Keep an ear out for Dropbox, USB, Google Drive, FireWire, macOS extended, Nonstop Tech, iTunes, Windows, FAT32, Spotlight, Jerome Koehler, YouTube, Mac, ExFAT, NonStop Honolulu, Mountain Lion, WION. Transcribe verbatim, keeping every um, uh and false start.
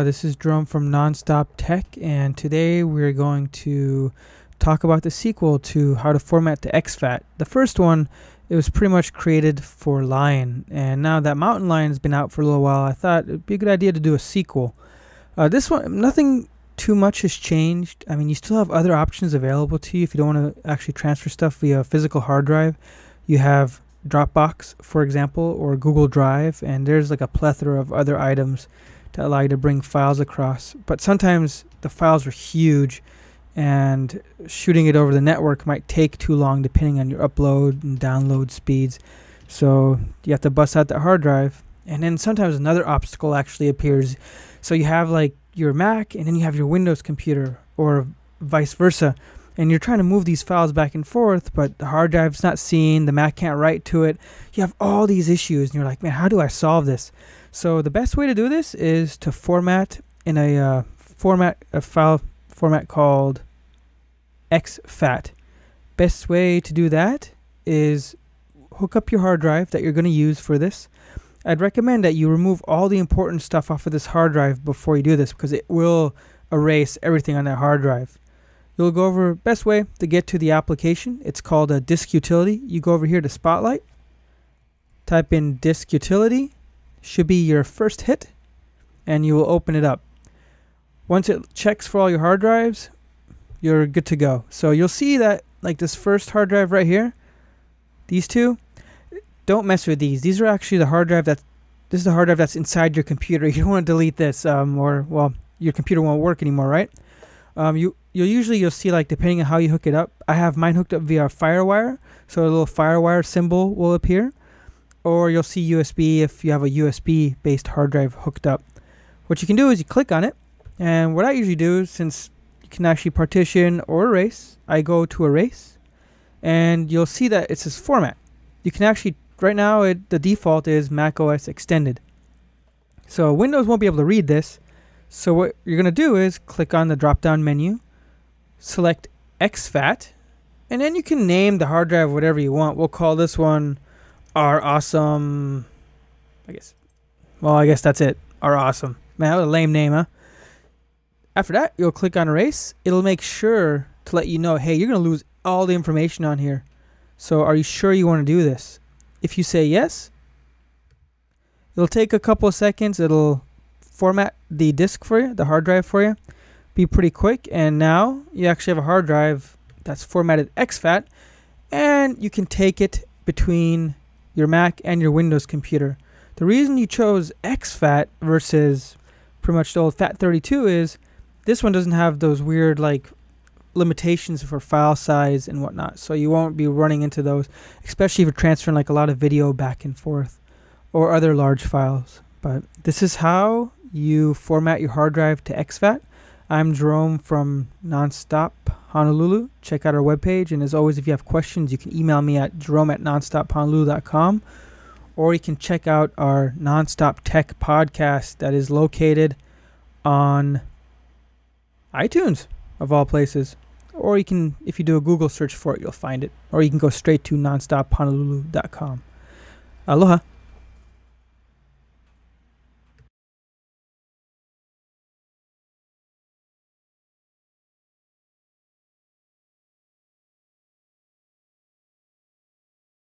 Uh, this is Jerome from Nonstop Tech, and today we're going to talk about the sequel to how to format the ExFAT. The first one, it was pretty much created for lion, and now that mountain lion has been out for a little while, I thought it'd be a good idea to do a sequel. Uh, this one, nothing too much has changed. I mean, you still have other options available to you if you don't want to actually transfer stuff via physical hard drive. You have Dropbox, for example, or Google Drive, and there's like a plethora of other items to allow you to bring files across. But sometimes the files are huge and shooting it over the network might take too long depending on your upload and download speeds. So you have to bust out that hard drive. And then sometimes another obstacle actually appears. So you have like your Mac and then you have your Windows computer, or vice versa. And you're trying to move these files back and forth, but the hard drive's not seen, the Mac can't write to it. You have all these issues and you're like, man, how do I solve this? So the best way to do this is to format in a uh, format a file format called ExFAT. Best way to do that is hook up your hard drive that you're going to use for this. I'd recommend that you remove all the important stuff off of this hard drive before you do this, because it will erase everything on that hard drive. You'll go over best way to get to the application. It's called a disk utility. You go over here to Spotlight, type in disk utility. Should be your first hit, and you will open it up. Once it checks for all your hard drives, you're good to go. So you'll see that like this first hard drive right here, these two, don't mess with these. These are actually the hard drive that, this is the hard drive that's inside your computer. You don't want to delete this, um, or well, your computer won't work anymore, right? Um, you you'll usually you'll see, like, depending on how you hook it up. I have mine hooked up via FireWire, so a little FireWire symbol will appear. Or you'll see U S B if you have a U S B based hard drive hooked up. What you can do is you click on it, and what I usually do, since you can actually partition or erase, I go to erase, and you'll see that it says format. You can actually, right now it, the default is macOS extended. So Windows won't be able to read this, so what you're going to do is click on the drop down menu, select ExFAT, and then you can name the hard drive whatever you want. We'll call this one Are Awesome, I guess. Well, I guess that's it. Are Awesome. Man, what a lame name, huh? After that, you'll click on erase. It'll make sure to let you know, hey, you're going to lose all the information on here. So are you sure you want to do this? If you say yes, it'll take a couple of seconds. It'll format the disk for you, the hard drive for you. Be pretty quick. And now you actually have a hard drive that's formatted ExFAT, and you can take it between your Mac and your Windows computer. The reason you chose ExFAT versus pretty much the old FAT thirty-two is this one doesn't have those weird like limitations for file size and whatnot, so you won't be running into those, especially if you're transferring like a lot of video back and forth or other large files. But this is how you format your hard drive to ExFAT. I'm Jerome from Nonstop Honolulu. Check out our webpage, and as always, if you have questions, you can email me at jerome at nonstop honolulu dot com, or you can check out our Nonstop Tech podcast that is located on iTunes, of all places. Or you can, if you do a Google search for it, you'll find it. Or you can go straight to nonstop honolulu dot com. Aloha.